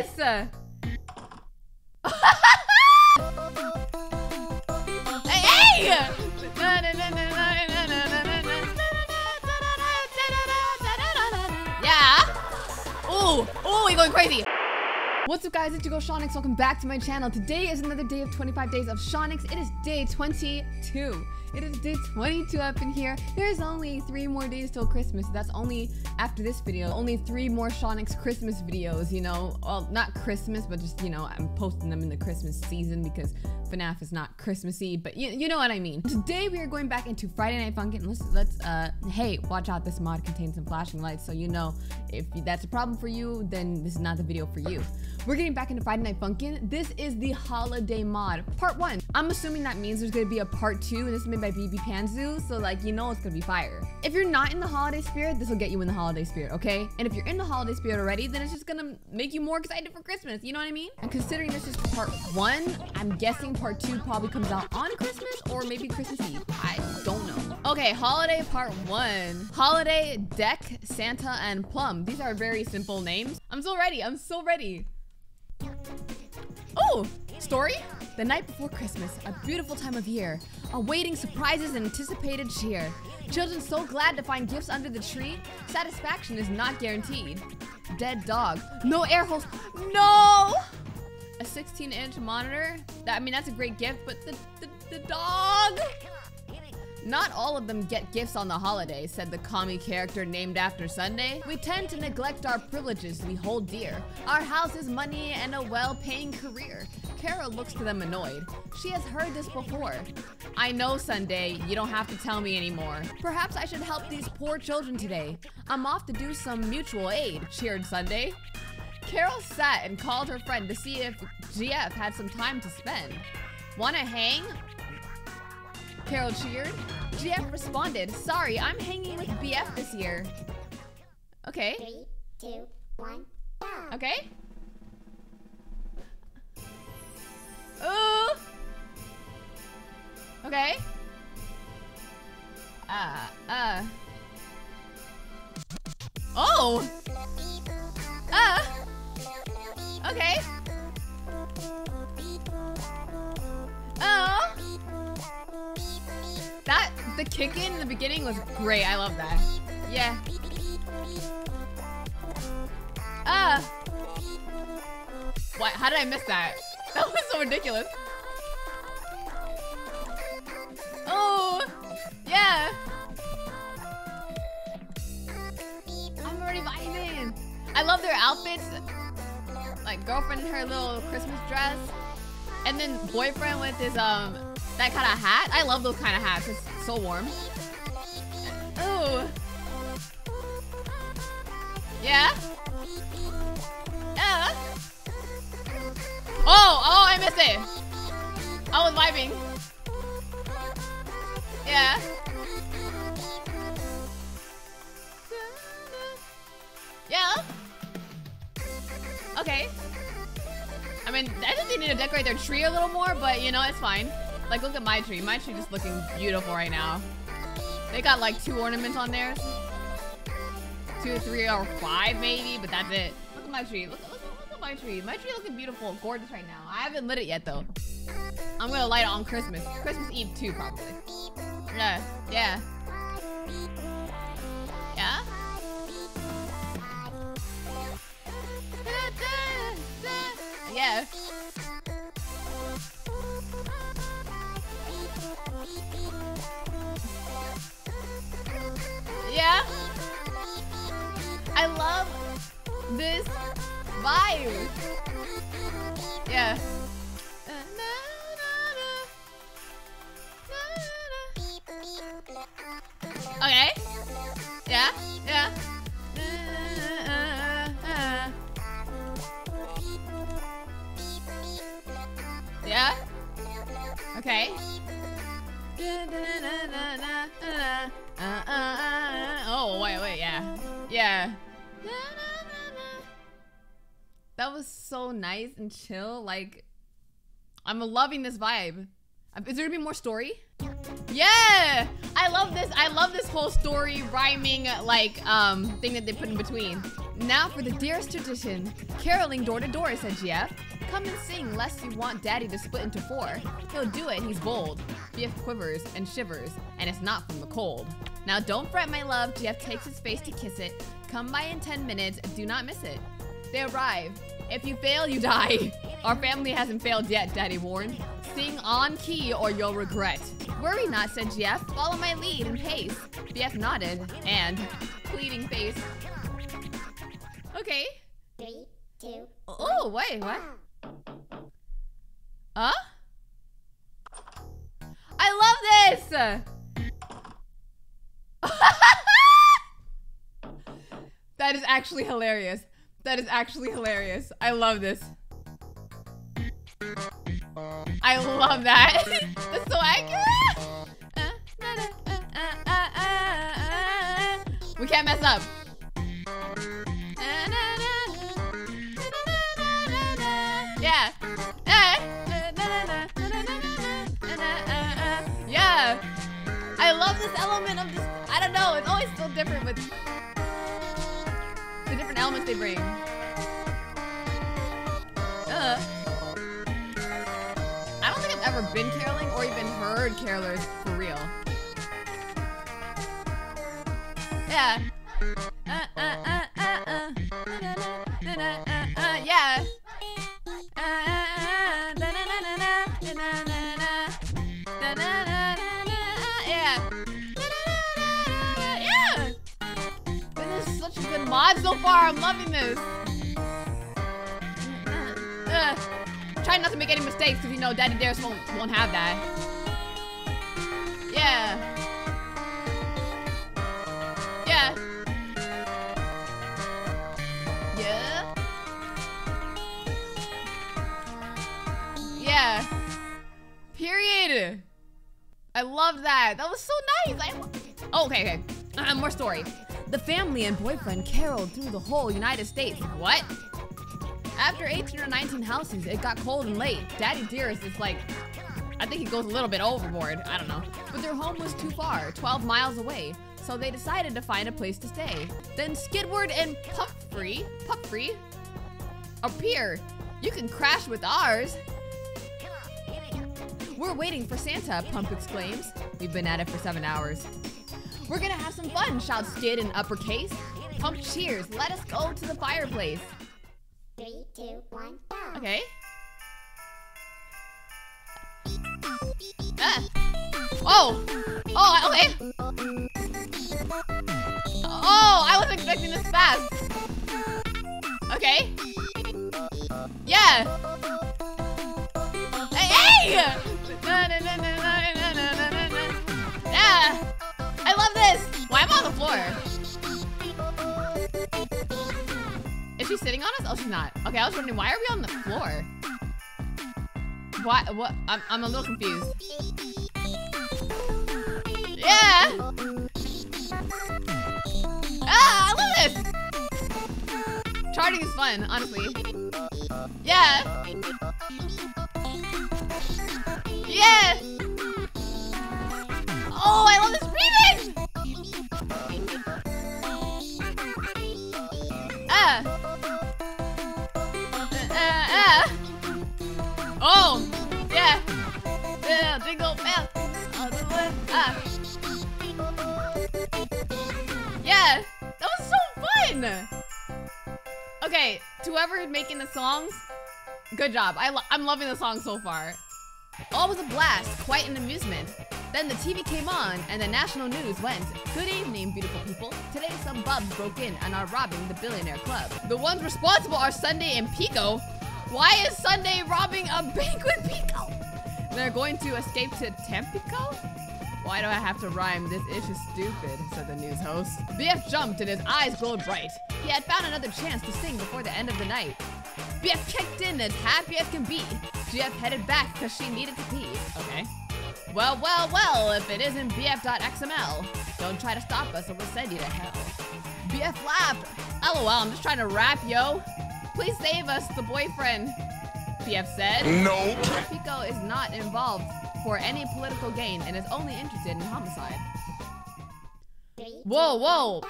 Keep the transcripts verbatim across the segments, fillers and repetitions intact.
this? Hey! Yeah. Oh, oh, we're going crazy. What's up, guys? It's your girl Shonyx. Welcome back to my channel. Today is another day of twenty-five days of Shonyx. It is day twenty-two. It is day twenty-two up in here. There's only three more days till Christmas. That's only after this video. Only three more Shonyx Christmas videos, you know. Well, not Christmas, but just, you know, I'm posting them in the Christmas season because F NAF is not Christmassy, but you, you know what I mean. Today we are going back into Friday Night Funkin'. Let's, let's, uh, hey, watch out, this mod contains some flashing lights, so you know, if that's a problem for you, then this is not the video for you. We're getting back into Friday Night Funkin'. This is the holiday mod, part one. I'm assuming that means there's gonna be a part two, and this is made by B B Panzu, so like, you know it's gonna be fire. If you're not in the holiday spirit, this will get you in the holiday spirit, okay? And if you're in the holiday spirit already, then it's just gonna make you more excited for Christmas, you know what I mean? And considering this is part one, I'm guessing part two probably comes out on Christmas or maybe Christmas Eve. I don't know. Okay, holiday part one. Holiday, Deck, Santa, and Plum. These are very simple names. I'm so ready. I'm so ready. Oh, story? The night before Christmas, a beautiful time of year. Awaiting surprises and anticipated cheer. Children so glad to find gifts under the tree. Satisfaction is not guaranteed. Dead dog. No air holes. No! A sixteen inch monitor. That, I mean, that's a great gift, but the, the, the dog. Not all of them get gifts on the holiday, said the commie character named after Sunday. We tend to neglect our privileges we hold dear. Our house is money and a well-paying career. Carol looks to them annoyed. She has heard this before. I know, Sunday, you don't have to tell me anymore. Perhaps I should help these poor children today. I'm off to do some mutual aid, cheered Sunday. Carol sat and called her friend to see if G F had some time to spend. Wanna hang? Carol cheered. G F responded, sorry, I'm hanging with B F this year. Okay. Three, two, one, go. Okay. Ooh. Okay. Uh, uh. Oh! Uh! Okay. Oh. That, the kick in the beginning was great. I love that. Yeah. Uh. What? How did I miss that? That was so ridiculous. Oh. Yeah. I'm already vibing. I love their outfits. Like girlfriend in her little Christmas dress, and then boyfriend with his um that kind of hat. I love those kind of hats. It's so warm. Ooh. Yeah. Yeah. Oh, oh, I missed it. I was vibing. Yeah. Yeah. Okay. I mean, I think they need to decorate their tree a little more, but you know, it's fine. Like, look at my tree. My tree just looking beautiful right now. They got like two ornaments on theirs. Two, three, or five maybe, but that's it. Look at my tree. Look, look, look at my tree. My tree looking beautiful, gorgeous right now. I haven't lit it yet though. I'm gonna light it on Christmas. Christmas Eve too, probably. Yeah. Yeah. Yeah? Yeah. Yeah. I love this vibe. Yeah. Okay. Yeah. Yeah. Yeah. Okay. Oh, wait, wait, yeah. Yeah. That was so nice and chill. Like, I'm loving this vibe. Is there gonna be more story? Yeah! I love this. I love this whole story rhyming, like, um, thing that they put in between. Now for the dearest tradition, caroling door to door, said G F. Come and sing, lest you want Daddy to split into four. He'll do it, he's bold. G F quivers and shivers, and it's not from the cold. Now don't fret, my love, G F takes his face to kiss it. Come by in ten minutes, do not miss it. They arrive. If you fail, you die. Our family hasn't failed yet, Daddy warned. Sing on key or you'll regret. Worry not, said G F. Follow my lead and pace. B F nodded and pleading face. Okay. Three, two, one. Oh, wait, what? Huh? I love this! That is actually hilarious. That is actually hilarious. I love this. I love that. That's so accurate. We can't mess up. Yeah. Yeah. I love this element of this. I don't know. It's always still different with the different elements they bring. Uh. I don't think I've ever been caroling or even heard carolers for real. Yeah. Uh, uh, uh, uh, uh. Uh, uh, uh, uh, yeah. Mod so far, I'm loving this. Uh, try not to make any mistakes, because you know Daddy Dares won't won't have that. Yeah. Yeah. Yeah. Yeah. Period. I love that. That was so nice. I oh, okay, okay. Uh, more story. The family and boyfriend caroled through the whole United States. What? After eighteen or nineteen houses, it got cold and late. Daddy Dearest is like, I think he goes a little bit overboard. I don't know. But their home was too far, twelve miles away. So they decided to find a place to stay. Then Skidward and Pumphrey, Pumphrey appear. You can crash with ours. We're waiting for Santa, Pump exclaims. We've been at it for seven hours. We're gonna have some fun, shouts Skid in uppercase. Pump cheers, let us go to the fireplace. Three, two, one, go. Okay. Ah. Oh! Oh, okay. Oh, I wasn't expecting this fast. Okay. Yeah. Hey! Hey! Yeah! I love this! Why am I on the floor? Is she sitting on us? Oh, she's not. Okay, I was wondering, why are we on the floor? Why, what? I'm, I'm a little confused. Yeah! Ah, I love this! Charting is fun, honestly. Yeah! Yeah! Oh, I love this remix! Ah! Uh, uh, uh. Oh! Yeah! Yeah, jingle bell! Ah! Yeah! That was so fun! Okay, to whoever's making the songs, good job. I lo I'm loving the song so far. All was a blast, quite an amusement. Then the T V came on, and the national news went. Good evening, beautiful people. Today, some bubs broke in and are robbing the billionaire club. The ones responsible are Sunday and Pico. Why is Sunday robbing a bank with Pico? They're going to escape to Tampico? Why do I have to rhyme? This ish is stupid, said the news host. B F jumped and his eyes glowed bright. He had found another chance to sing before the end of the night. B F kicked in as happy as can be. G F headed back because she needed to pee. Okay. Well, well, well, if it isn't B F dot X M L. Don't try to stop us or we'll send you to hell. B F laughed. LOL, I'm just trying to rap, yo. Please save us, the boyfriend. B F said. No. Pico is not involved for any political gain and is only interested in homicide. Whoa, whoa.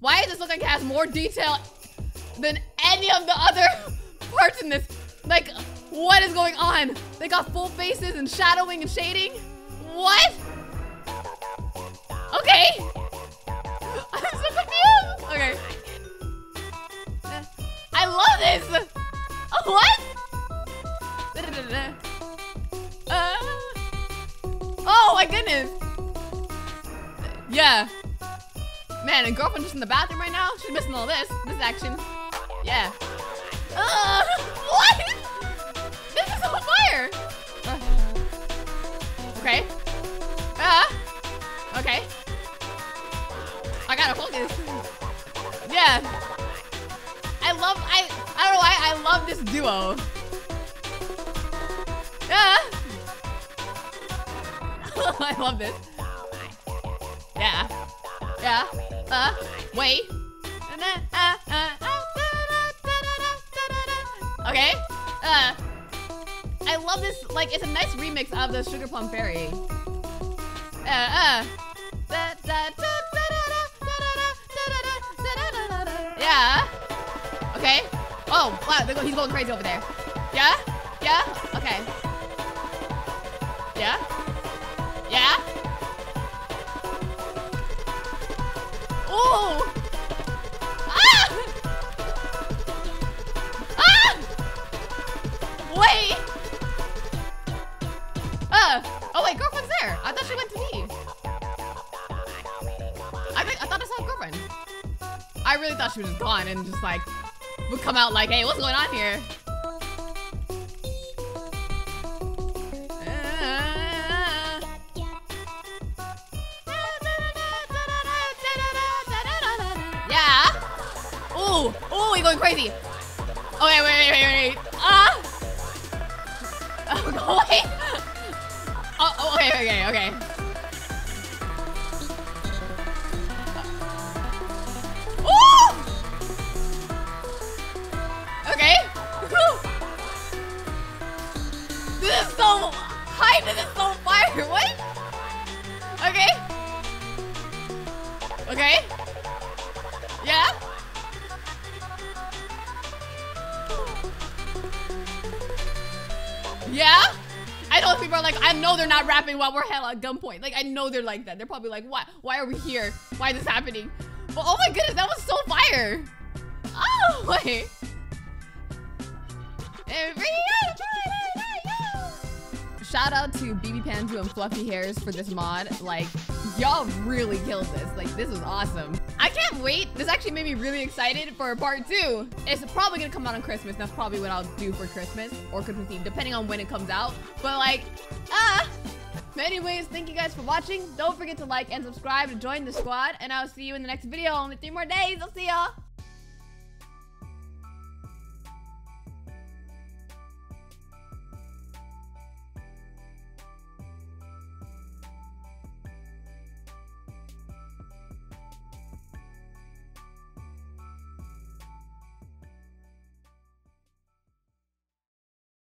Why does this look like it has more detail? than any of the other parts in this. Like, what is going on? They got full faces and shadowing and shading? What? Okay. I'm so confused. Okay. I love this. Oh, what? Uh, oh my goodness. Yeah. Man, a girlfriend just in the bathroom right now? She's missing all this. This action. Yeah. Uh, what? This is on fire. Uh, okay. Uh, okay. I gotta focus. Yeah. I love, I, I don't know why, I love this duo. Yeah. I love this. Yeah. Yeah. Uh, wait. Okay. Uh, I love this. Like, it's a nice remix of the Sugar Plum Fairy. Uh, uh. Yeah. Okay. Oh, wow. He's going crazy over there. Yeah. Yeah. Okay. Yeah. Yeah. Oh. Wait! Uh, oh wait, girlfriend's there. I thought she went to me. I, think, I thought I saw a girlfriend. I really thought she was just gone and just like, would come out like, hey, what's going on here? Yeah. Ooh, ooh, you're going crazy. Okay, wait, wait, wait, wait. Ah! Uh, Oh, wait. Oh, oh, okay, okay, okay. Ooh! Okay. This is so high, this is so fire. What? Okay. Okay. Yeah. Yeah? I know people are like, I know they're not rapping while we're hella at gunpoint. Like, I know they're like that. They're probably like, why, why are we here? Why is this happening? But oh my goodness, that was so fire. Oh, wait. Shout out to B B Panzu and Fluffy Hairs for this mod. Like, y'all really killed this. Like, this was awesome. I can't wait. This actually made me really excited for part two. It's probably gonna come out on Christmas. That's probably what I'll do for Christmas or Christmas Eve, depending on when it comes out. But like, ah. Anyways, thank you guys for watching. Don't forget to like and subscribe to join the squad. And I'll see you in the next video. Only three more days. I'll see y'all.